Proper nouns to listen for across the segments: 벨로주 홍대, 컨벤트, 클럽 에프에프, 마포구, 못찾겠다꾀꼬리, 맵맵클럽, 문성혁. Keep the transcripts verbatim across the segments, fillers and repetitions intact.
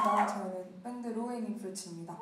반갑습니다. 저는 밴드 로웨이닝 브루치입니다.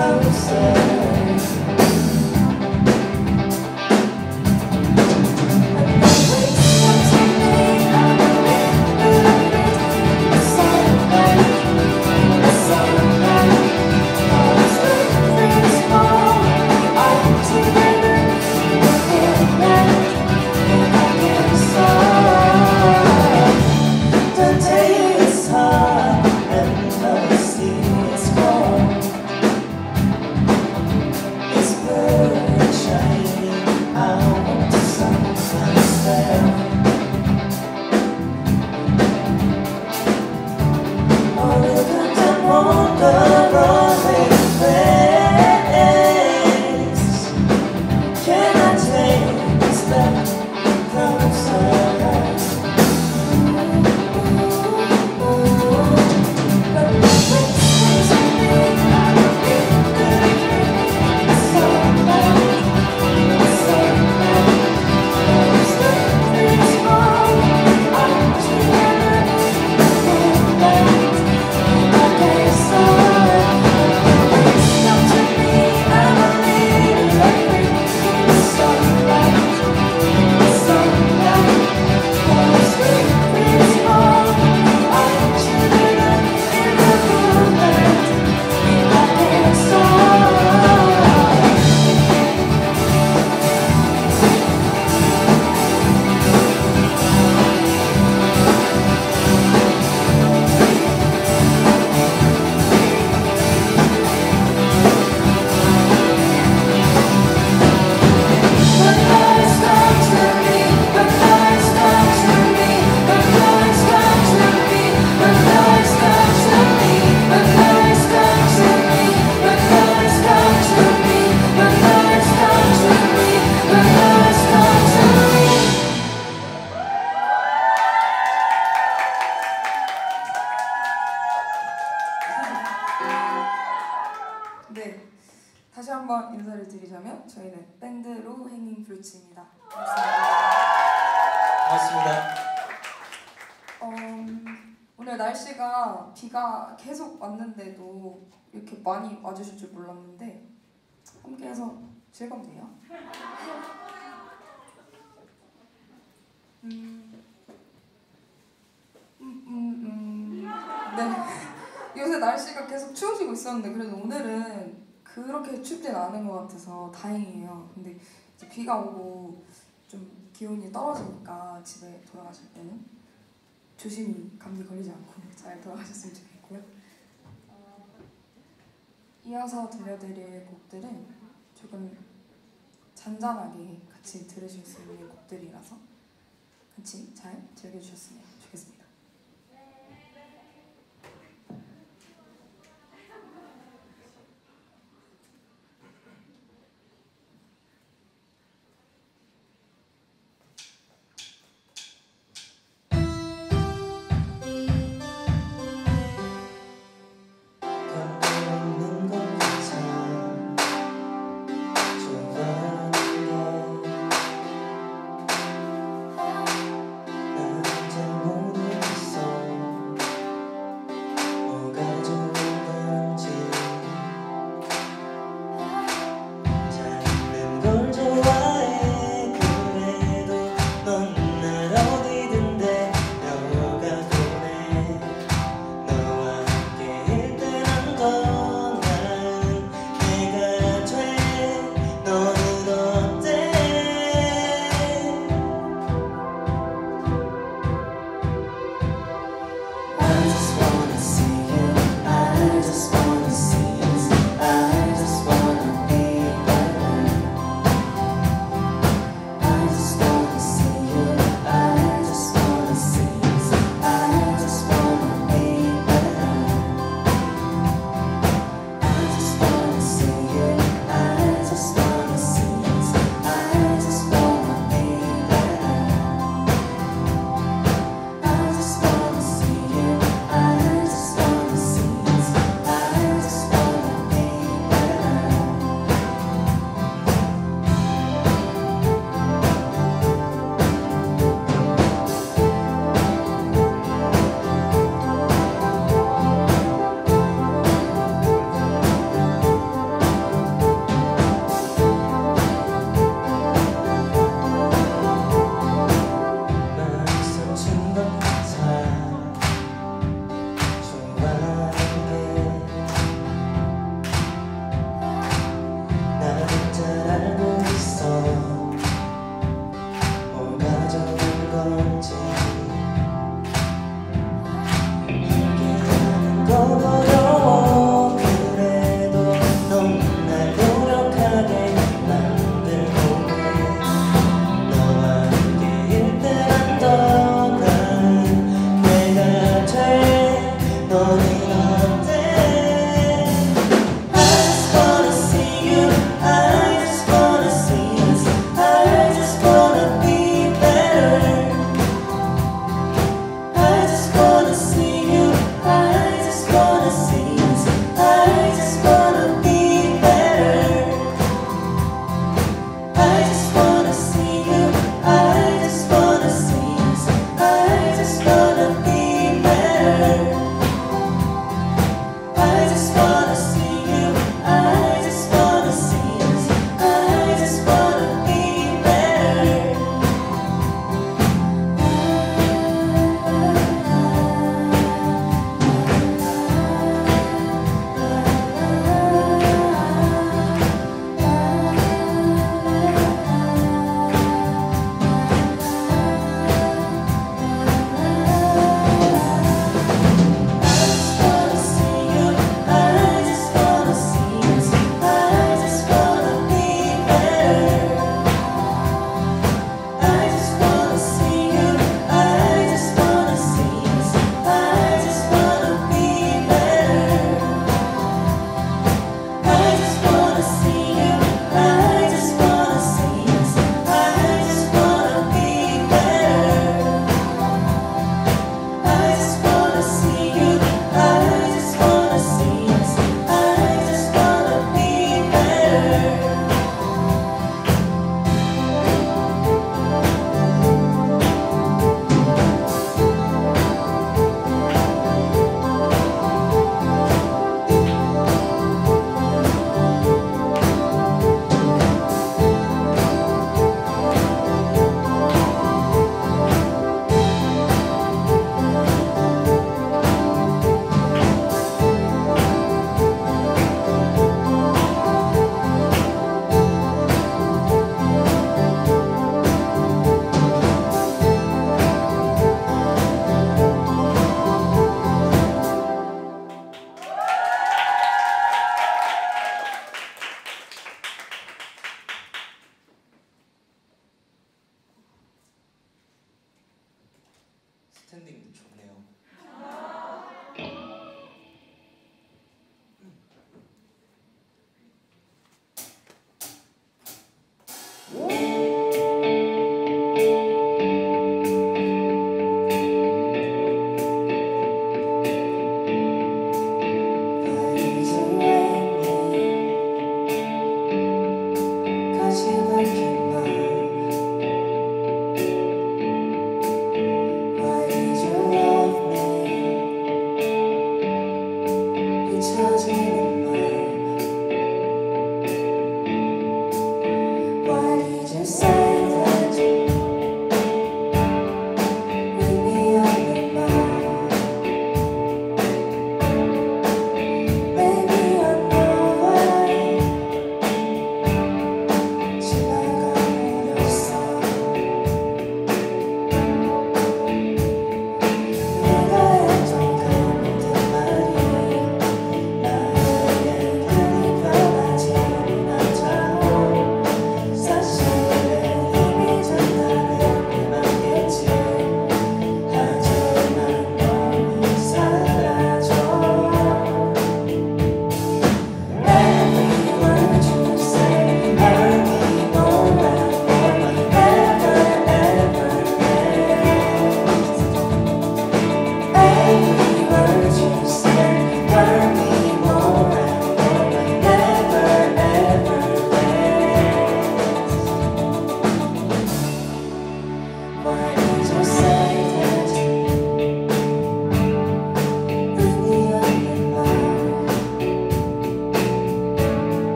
Closer. 그러면 저희는 밴드로 행잉 브루츠입니다. 고맙습니다. 어, 오늘 날씨가 비가 계속 왔는데도 이렇게 많이 와주실 줄 몰랐는데 함께해서 즐겁네요. 음, 음, 음, 음. 네. 요새 날씨가 계속 추워지고 있었는데 그래도 오늘은 그렇게 춥진 않은 것 같아서 다행이에요. 근데 이제 비가 오고 좀 기온이 떨어지니까 집에 돌아가실 때는 조심히 감기 걸리지 않고 잘 돌아가셨으면 좋겠고요. 이어서 들려드릴 곡들은 조금 잔잔하게 같이 들으실 수 있는 곡들이라서 같이 잘 즐겨주셨으면 좋겠습니다. Oh, 스탠딩도 좋네요.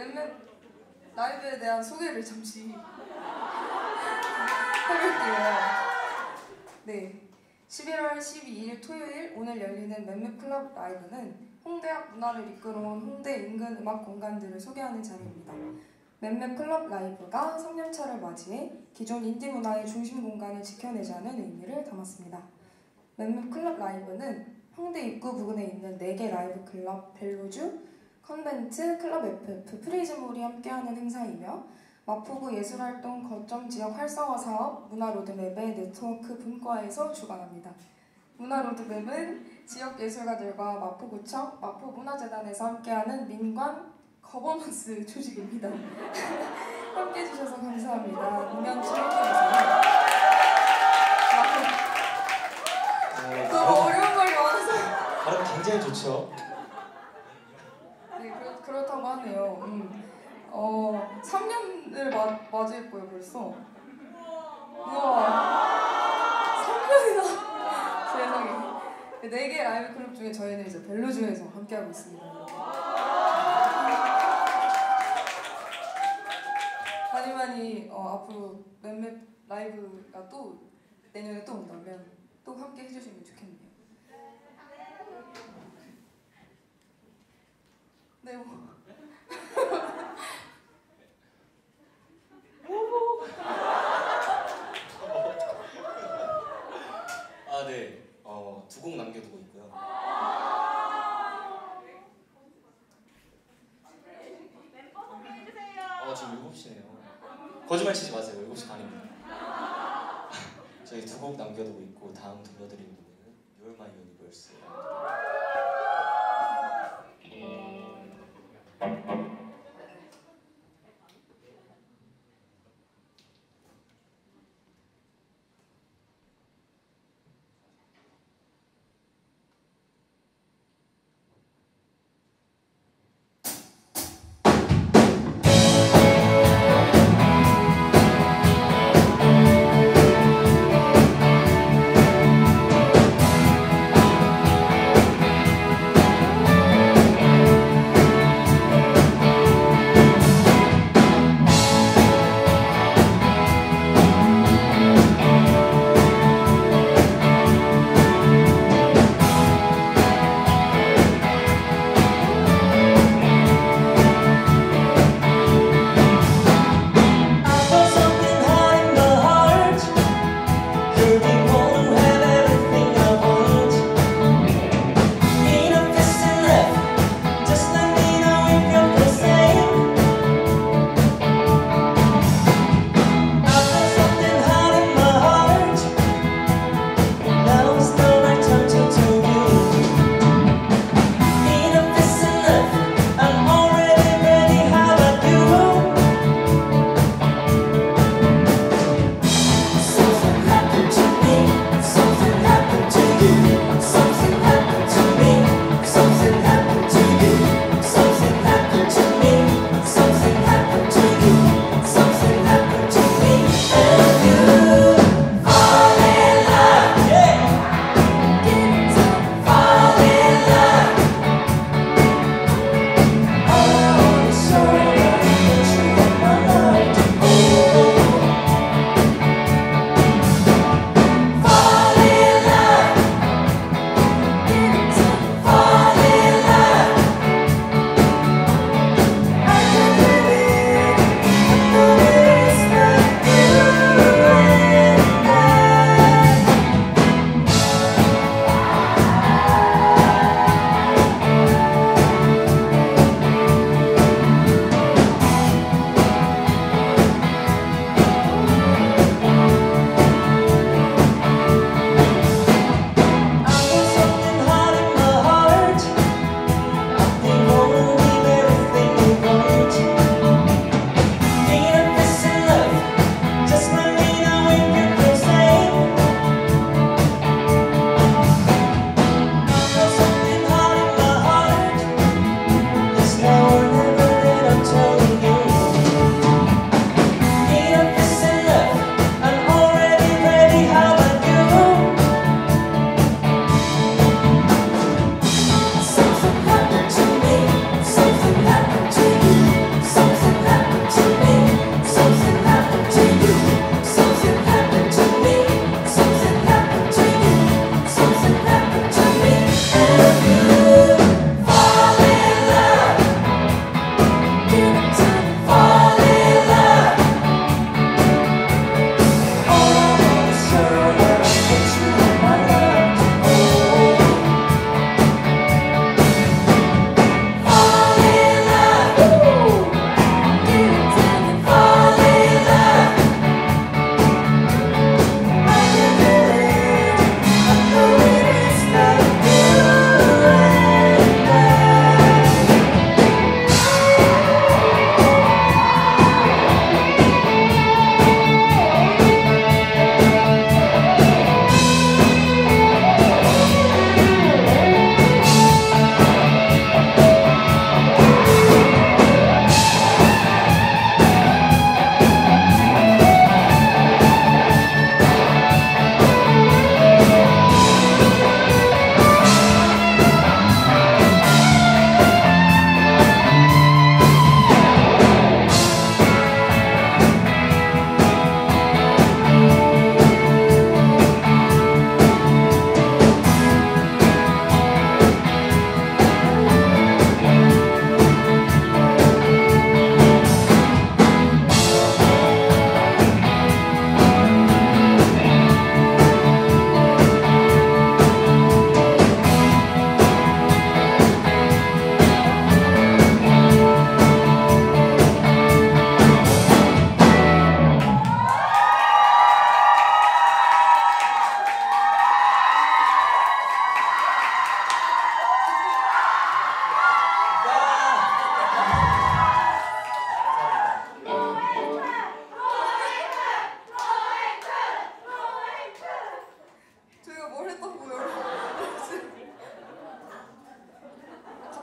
맵맵 라이브에 대한 소개를 잠시 해볼게요. 네, 십일월 십이일 토요일 오늘 열리는 맵맵클럽 라이브는 홍대학 문화를 이끌어온 홍대 인근 음악 공간들을 소개하는 자리입니다. 맵맵클럽 라이브가 삼 년차를 맞이해 기존 인디 문화의 중심 공간을 지켜내자는 의미를 담았습니다. 맵맵클럽 라이브는 홍대 입구 부근에 있는 네 개 라이브 클럽, 벨로주, 컨벤트, 클럽 에프에프, 프리즘홀이 함께하는 행사이며 마포구 예술활동 거점 지역 활성화 사업 문화로드맵의 네트워크 분과에서 주관합니다. 문화로드맵은 지역 예술가들과 마포구청, 마포문화재단에서 함께하는 민관 거버넌스 조직입니다. 함께해 주셔서 감사합니다. 공연 진행해주세요. 굉장히 좋죠. 네, 그렇, 그렇다고 하네요. 음. 어, 삼 년을 마, 맞이했고요, 벌써. 우와, 삼 년이나 세상에. 네 개 라이브 클럽 중에 저희는 이제 벨로주에서 함께하고 있습니다. 많이 많이 어, 앞으로 맵맵 라이브가 또 내년에 또 온다면 또 함께 해주시면 좋겠네요. 네, 뭐. 아, 네. 어, 두 곡 남겨두고 있고요. 멤버 소개해 주세요. 어, 지금 일곱 시네요. 거짓말 치지 마세요. 일곱 시 반입니다. 저희 두 곡 남겨두고 있고 다음 들려드리는 노래는 You're My Universe.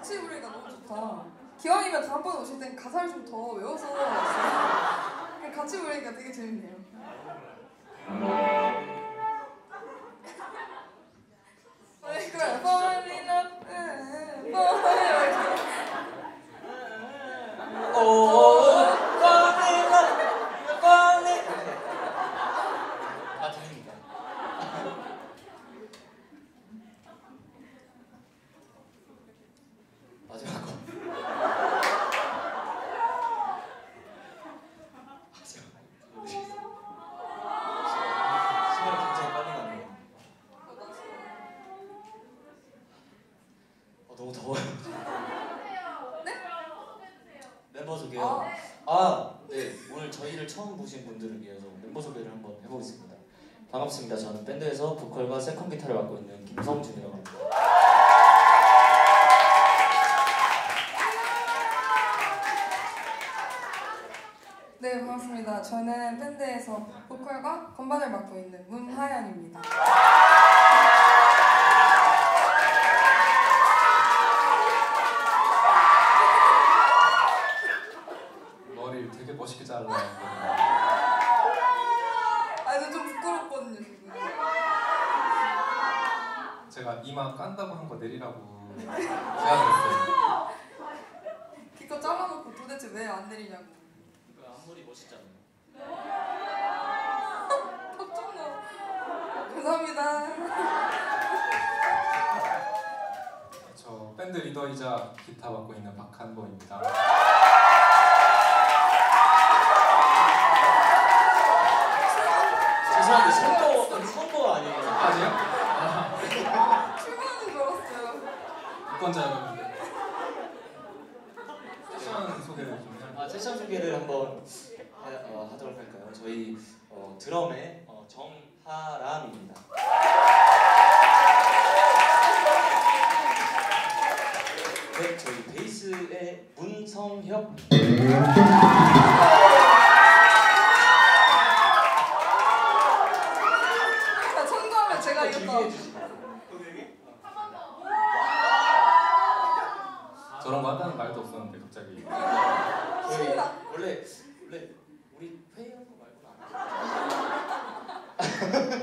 같이 부르니까 너무 좋다. 기왕이면 다음번에 오실 땐 가사를 좀 더 외워서 같이 부르니까 되게 재밌네요. 반갑습니다. 저는 밴드에서 보컬과 세컨 기타를 맡고 있는 김성준이라고 합니다. 네, 반갑습니다. 저는 밴드에서 보컬과 건반을 맡고 있는 문하연입니다. 머리 되게 멋있게 잘라요. 제가 이마 깐다고 한 거 내리라고 제안했어요. 기껏 잘라놓고 도대체 왜 안 내리냐고. 그러니까 앞머리 멋있잖아. 깜짝이야. 감사합니다. 저 밴드 리더이자 기타 맡고 있는 박한보입니다. 죄송한데 선거 선거 아니에요? 아니요? 출근하는 줄 알았어요. 유권자 여러분, 세션 소개를 좀 해볼까요? 아, 세션 소개를 한번 하, 어, 하도록 할까요? 저희 어, 드럼의 어, 정하람입니다. 네, 저희 베이스의 문성혁. 저런 거 한다는 말도 없었는데 갑자기. 저희 원래 원래 우리 회의한 거 말고는 안 해.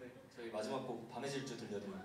네, 저희 마지막 곡 밤의 질주 들려드립니다.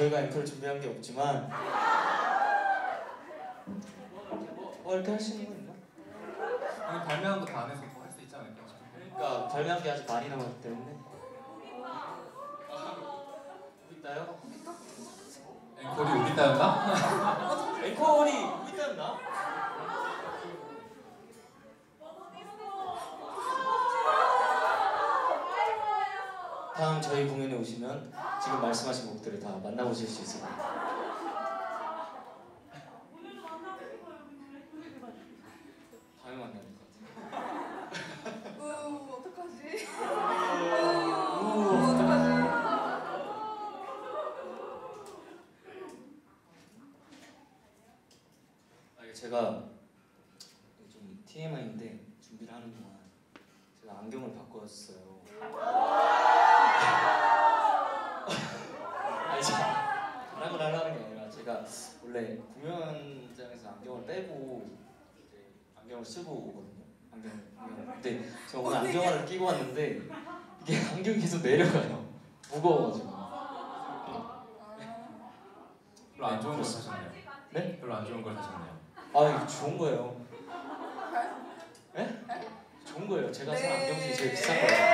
저희가 엠프를 준비한 게 없지만 뭐 이렇게 할 수 있는 거 있나? 오늘 발매한 거 다 안 해서 더 할 수 있지 않을까? 그러니까 발매한 게 아직 많이 남았기 때문에. 있나요? 앵콜이 우리 따였나? 앵콜이 우리 따였나? 다음 저희 공연에 오시면 지금 말씀하신 곡들을 다 만나보실 수 있습니다. 제가 좀 티엠아이인데 준비를 하는 동안 제가 안경을 바꿨어요. 아니 제가 자랑을 하려는 게 아니라 제가 원래 공연장에서 안경을 빼고 이제 안경을 쓰고 오거든요. 안경을, 안경을. 근데 저 오늘 안경을 끼고 왔는데 이게 안경이 계속 내려가요. 무거워가지고. 별로 안 좋은 걸 사셨네요. 네? 별로 안 좋은 걸 사셨네요. 아, 좋은 거예요. 예? 네? 좋은 거예요. 제가 산 안경이 제일 비싼 거예요.